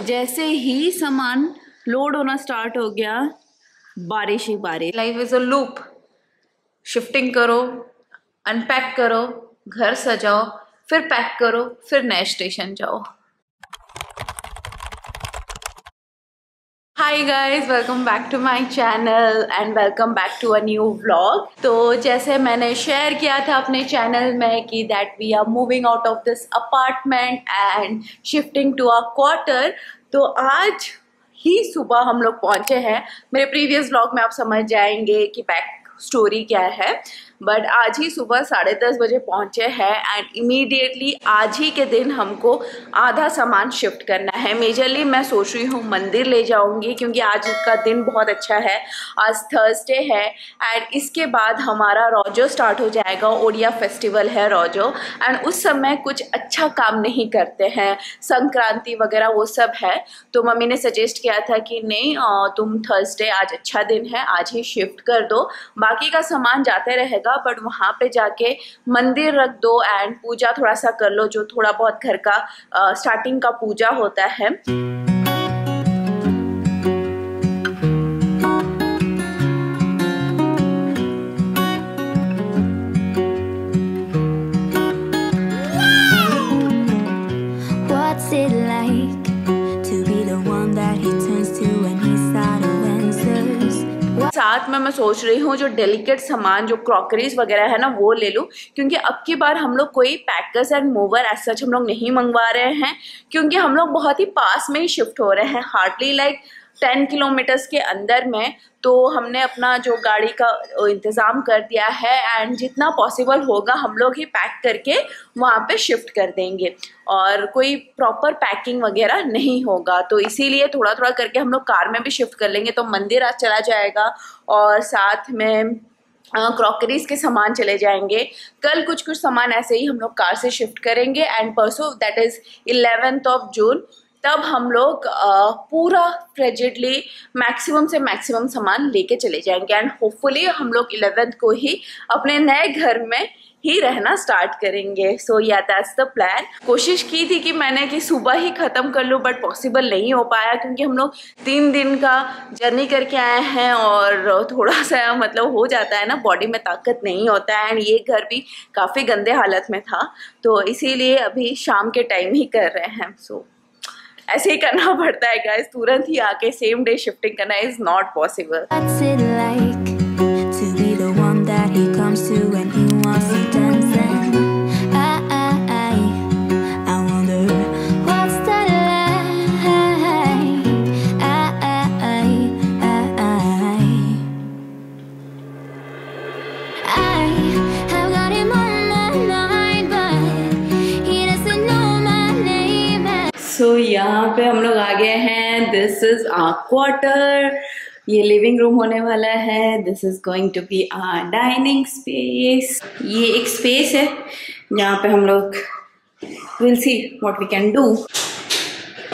जैसे ही सामान लोड होना स्टार्ट हो गया, बारिश ही बारिश। Life is a loop. Shifting करो, अनपैक करो, घर सजाओ, फिर पैक करो, फिर नए स्टेशन जाओ। Hi guys, welcome back to my channel and welcome back to a new vlog. तो जैसे मैंने शेयर किया था अपने चैनल में कि that we are moving out of this apartment and shifting to our quarter. तो आज ही सुबह हम लोग पहुंचे हैं। मेरे प्रीवियस व्लॉग में आप समझ जाएंगे कि बैक स्टोरी क्या है, बट आज ही सुबह 10:30 बजे पहुंचे हैं एंड इमीडिएटली आज ही के दिन हमको आधा सामान शिफ्ट करना है। मेजरली मैं सोच रही हूँ मंदिर ले जाऊँगी, क्योंकि आज का दिन बहुत अच्छा है। आज थर्सडे है एंड इसके बाद हमारा रोजो स्टार्ट हो जाएगा। ओडिया फेस्टिवल है रोजो, एंड उस समय कुछ अच्छा काम नहीं करते हैं, संक्रांति वगैरह वो सब है। तो मम्मी ने सजेस्ट किया था कि नहीं, तुम थर्सडे, आज अच्छा दिन है, आज ही शिफ्ट कर दो, बाकी का सामान जाते रहेगा, बट वहाँ पे जाके मंदिर रख दो एंड पूजा थोड़ा सा कर लो, जो थोड़ा बहुत घर का स्टार्टिंग का पूजा होता है। साथ में मैं सोच रही हूँ जो डेलिकेट सामान, जो क्रॉकरीज वगैरह है ना, वो ले लूँ, क्योंकि अब की बार हम लोग कोई packers and mover as such हम लोग नहीं मंगवा रहे हैं, क्योंकि हम लोग बहुत ही पास में ही शिफ्ट हो रहे हैं, हार्डली लाइक 10 किलोमीटर्स के अंदर में। तो हमने अपना जो गाड़ी का इंतज़ाम कर दिया है एंड जितना पॉसिबल होगा हम लोग ही पैक करके वहाँ पे शिफ्ट कर देंगे, और कोई प्रॉपर पैकिंग वगैरह नहीं होगा। तो इसीलिए थोड़ा थोड़ा करके हम लोग कार में भी शिफ्ट कर लेंगे। तो मंदिर आज चला जाएगा और साथ में क्रॉकरीज के सामान चले जाएंगे। कल कुछ कुछ सामान ऐसे ही हम लोग कार से शिफ्ट करेंगे एंड परसों that is 11th of June, तब हम लोग पूरा फ्रेजिडली मैक्सिमम से मैक्सिमम सामान लेके चले जाएंगे एंड होपफुली हम लोग 11th को ही अपने नए घर में ही रहना स्टार्ट करेंगे। सो या दैट्स द प्लान। कोशिश की थी कि मैंने कि सुबह ही ख़त्म कर लूँ, बट पॉसिबल नहीं हो पाया, क्योंकि हम लोग 3 दिन का जर्नी करके आए हैं और थोड़ा सा मतलब हो जाता है ना, बॉडी में ताकत नहीं होता है, एंड ये घर भी काफ़ी गंदे हालत में था, तो इसीलिए अभी शाम के टाइम ही कर रहे हैं। सो ऐसे ही करना पड़ता है गाइस, तुरंत ही आके सेम डे शिफ्टिंग करना इज नॉट पॉसिबल। तो यहाँ पे हम लोग आ गए हैं। दिस इज आवर क्वार्टर, ये लिविंग रूम होने वाला है। This is going to be our dining space. ये एक स्पेस है जहाँ पे हम लोग will see what we can do.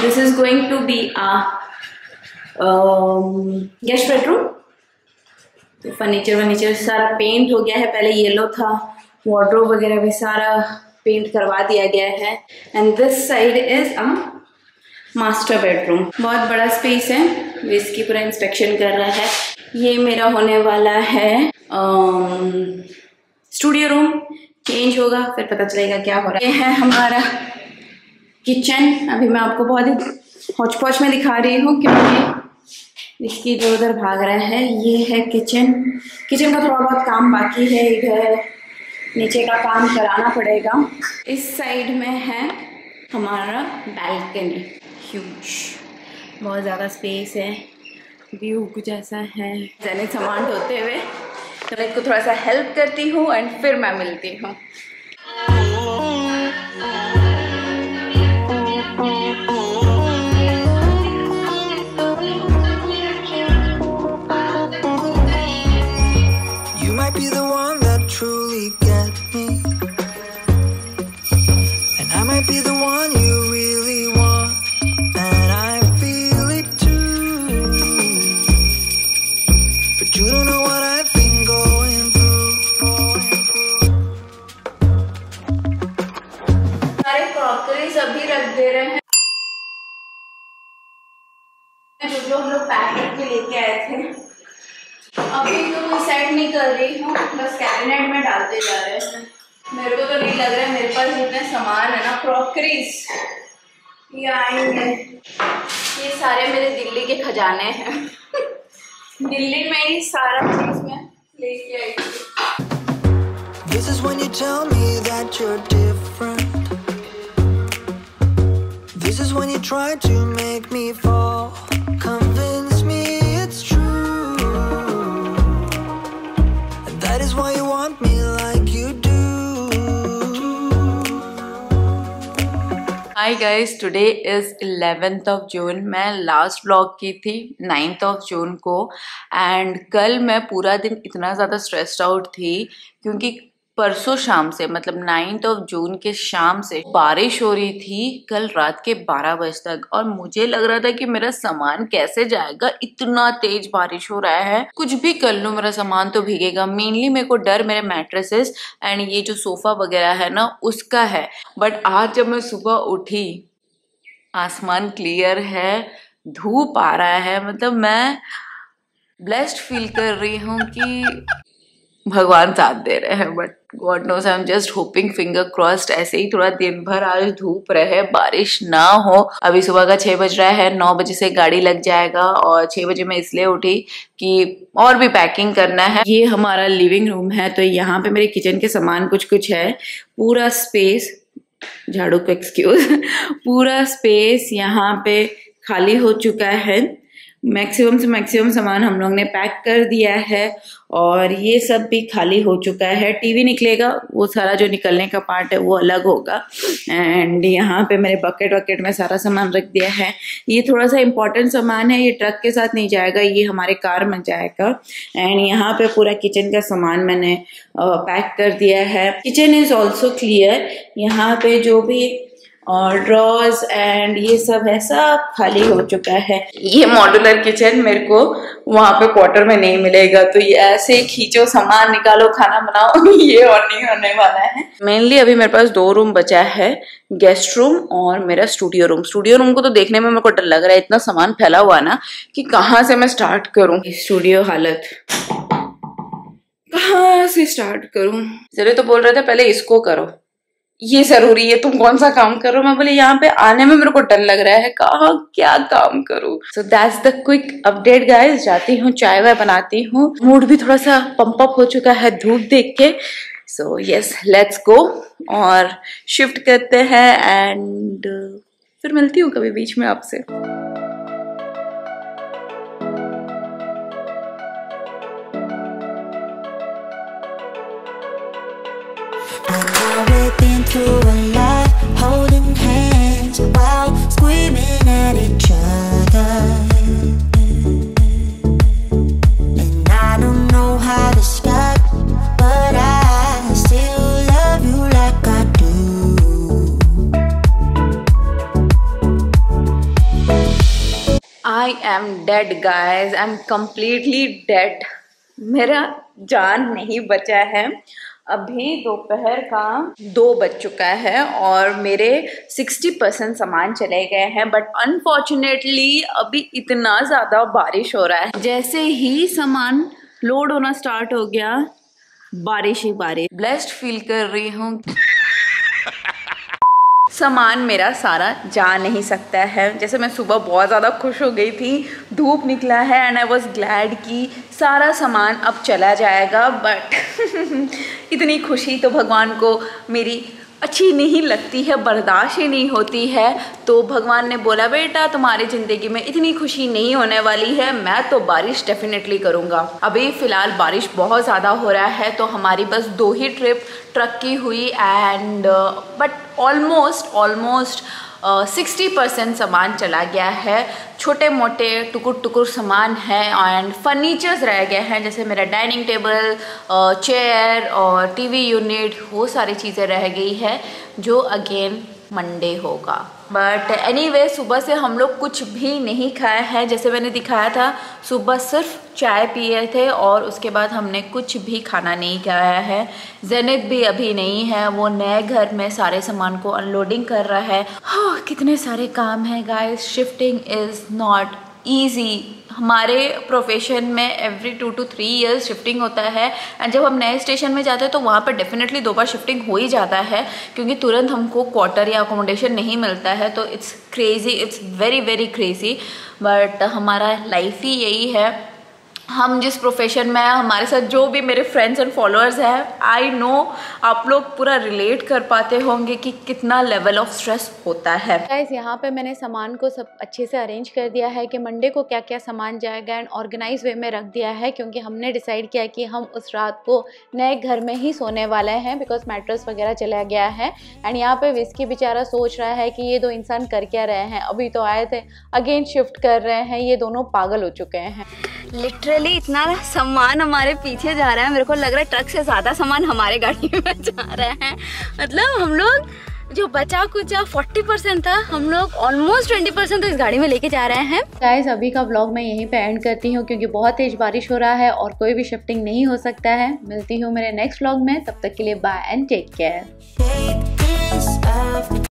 This is going to be our guest bedroom. तो फर्नीचर वर्नीचर सारा पेंट हो गया है, पहले येलो था, वार्डरोब वगैरह भी सारा पेंट करवा दिया गया है। And this side is a master bedroom. बहुत बड़ा स्पेस है, इसकी पूरा इंस्पेक्शन कर रहा है। ये मेरा होने वाला है स्टूडियो रूम, चेंज होगा फिर पता चलेगा क्या हो रहा है। ये है हमारा किचन। अभी मैं आपको बहुत ही हौच-पौच में दिखा रही हूँ, क्योंकि इसकी इधर उधर भाग रहा है। ये है किचन। किचन का थोड़ा बहुत काम बाकी है, इधर नीचे का काम कराना पड़ेगा। इस साइड में है हमारा बैल्कनी, ह्यूज, बहुत ज़्यादा स्पेस है, व्यू कुछ ऐसा है। जैसे सामान ढोते हुए तो मैं इसको थोड़ा सा हेल्प करती हूँ एंड फिर मैं मिलती हूँ। You don't know what I've been going through. जो हम लोग पैक करके लेके आए थे, अभी तो मैं सेट नहीं कर रही हूँ, बस कैबिनेट में डालते जा रहे हैं। मेरे को तो नहीं लग रहा है मेरे पास जितने सामान है ना, क्रॉकरीज ये आएंगे। ये सारे मेरे दिल्ली के खजाने हैं। दिल्ली में ही सारा चीज मैं लेके आई थी। This is when you tell me that you're different. This is when you try to make me fall. Convince me it's true. And that is why you want me like you do. Hi guys, today is 11th of June। मैं last vlog की थी 9th of June को, and कल मैं पूरा दिन इतना ज़्यादा स्ट्रेस्ड आउट थी क्योंकि परसों शाम से, मतलब 9th of June के शाम से बारिश हो रही थी कल रात के 12 बजे तक, और मुझे लग रहा था कि मेरा सामान कैसे जाएगा, इतना तेज बारिश हो रहा है, कुछ भी कर लूँ मेरा सामान तो भीगेगा। मेनली मेरे को डर मेरे मैट्रेसेस एंड ये जो सोफा वगैरह है ना उसका है। बट आज जब मैं सुबह उठी, आसमान क्लियर है, धूप आ रहा है, मतलब मैं ब्लेस्ड फील कर रही हूँ कि भगवान साथ दे रहे हैं। But God knows I am just hoping, finger crossed. ऐसे ही थोड़ा दिन भर आज धूप रहे, बारिश ना हो। अभी सुबह का 6 बज रहा है, 9 बजे से गाड़ी लग जाएगा, और 6 बजे मैं इसलिए उठी कि और भी पैकिंग करना है। ये हमारा लिविंग रूम है, तो यहाँ पे मेरे किचन के सामान कुछ कुछ है, पूरा स्पेस, झाड़ू को एक्सक्यूज, पूरा स्पेस यहाँ पे खाली हो चुका है। मैक्सिमम से मैक्सिमम सामान हम लोग ने पैक कर दिया है और ये सब भी खाली हो चुका है। टीवी निकलेगा, वो सारा जो निकलने का पार्ट है वो अलग होगा। एंड यहाँ पे मेरे बकेट वकेट में सारा सामान रख दिया है। ये थोड़ा सा इम्पोर्टेंट सामान है, ये ट्रक के साथ नहीं जाएगा, ये हमारे कार में जाएगा। एंड यहाँ पे पूरा किचन का सामान मैंने पैक कर दिया है। Kitchen is also clear. यहाँ पे जो भी और ड्रॉज एंड ये सब है, सब खाली हो चुका है। ये मॉड्यूलर किचन मेरे को वहाँ पे क्वार्टर में नहीं मिलेगा, तो ये ऐसे खींचो सामान, निकालो, खाना बनाओ, ये और नहीं होने वाला है। मेनली अभी मेरे पास 2 रूम बचा है, गेस्ट रूम और मेरा स्टूडियो रूम। स्टूडियो रूम को तो देखने में मेरे को डर लग रहा है, इतना सामान फैला हुआ ना कि कहाँ से मैं स्टार्ट करूँ। स्टूडियो हालत, कहाँ से स्टार्ट करूँ। जरे तो बोल रहे थे पहले इसको करो, ये जरूरी है, तुम कौन सा काम कर रहे हो। मैं बोले यहाँ पे आने में मेरे को डर लग रहा है, कहाँ क्या काम करूँ। So that's the quick update guys. जाती हूँ, चाय वाय बनाती हूँ, मूड भी थोड़ा सा पंप अप हो चुका है धूप देख के। सो यस, लेट्स गो और शिफ्ट करते हैं, एंड फिर मिलती हूँ कभी बीच में आपसे। Through a lot, holding hands while screaming at each other, and I don't know how to stop, but I still love you like I do. I am dead guys, I'm completely dead, मेरा जान नहीं बचा है। अभी दोपहर का 2 बज चुका है और मेरे 60% सामान चले गए हैं। बट अनफॉर्चुनेटली अभी इतना ज़्यादा बारिश हो रहा है, जैसे ही सामान लोड होना स्टार्ट हो गया बारिश ही बारिश। ब्लेस्ड फील कर रही हूँ। सामान मेरा सारा जा नहीं सकता है। जैसे मैं सुबह बहुत ज़्यादा खुश हो गई थी, धूप निकला है एंड आई वॉज ग्लैड कि सारा सामान अब चला जाएगा। बट इतनी खुशी तो भगवान को मेरी अच्छी नहीं लगती है, बर्दाश्त ही नहीं होती है। तो भगवान ने बोला बेटा तुम्हारी ज़िंदगी में इतनी खुशी नहीं होने वाली है, मैं तो बारिश डेफिनेटली करूँगा। अभी फ़िलहाल बारिश बहुत ज़्यादा हो रहा है, तो हमारी बस 2 ही ट्रिप ट्रक की हुई एंड बट ऑलमोस्ट 60% सामान चला गया है। छोटे मोटे टुकुर टुकुर सामान है एंड फर्नीचर्स रह गए हैं, जैसे मेरा डाइनिंग टेबल, चेयर और टीवी यूनिट, वो सारी चीज़ें रह गई है, जो अगेन मंडे होगा। बट एनीवे, सुबह से हम लोग कुछ भी नहीं खाए हैं। जैसे मैंने दिखाया था, सुबह सिर्फ चाय पिए थे और उसके बाद हमने कुछ भी खाना नहीं खाया है। ज़ैनित भी अभी नहीं है, वो नए घर में सारे सामान को अनलोडिंग कर रहा है। कितने सारे काम है guys, shifting is not easy. हमारे प्रोफेशन में एवरी 2 to 3 इयर्स शिफ्टिंग होता है एंड जब हम नए स्टेशन में जाते हैं तो वहाँ पर डेफिनेटली 2 बार शिफ्टिंग हो ही जाता है, क्योंकि तुरंत हमको क्वार्टर या अकोमोडेशन नहीं मिलता है। तो it's crazy, it's very very crazy, but हमारा लाइफ ही यही है। हम जिस प्रोफेशन में, हमारे साथ जो भी मेरे फ्रेंड्स एंड फॉलोअर्स हैं, आई नो आप लोग पूरा रिलेट कर पाते होंगे कि कितना लेवल ऑफ स्ट्रेस होता है। गाइस यहाँ पे मैंने सामान को सब अच्छे से अरेंज कर दिया है कि मंडे को क्या क्या सामान जाएगा एंड ऑर्गेनाइज वे में रख दिया है, क्योंकि हमने डिसाइड किया कि हम उस रात को नए घर में ही सोने वाले हैं बिकॉज मैट्रेस वगैरह चला गया है। एंड यहाँ पे विस्की बेचारा सोच रहा है कि ये 2 इंसान कर क्या रहे हैं, अभी तो आए थे, अगेन शिफ्ट कर रहे हैं, ये दोनों पागल हो चुके हैं। लिटरली इतना सामान हमारे पीछे जा रहा है, मेरे को लग रहा है ट्रक से ज़्यादा सामान हमारे गाड़ी में जा रहा है। मतलब हम लोग जो बचा कुचा 40% था, हम लोग ऑलमोस्ट 20% तो इस गाड़ी में लेके जा रहे हैं। गाइस अभी का व्लॉग मैं यहीं पे एंड करती हूँ, क्योंकि बहुत तेज बारिश हो रहा है और कोई भी शिफ्टिंग नहीं हो सकता है। मिलती हूँ मेरे नेक्स्ट व्लॉग में, तब तक के लिए बाय एंड टेक केयर।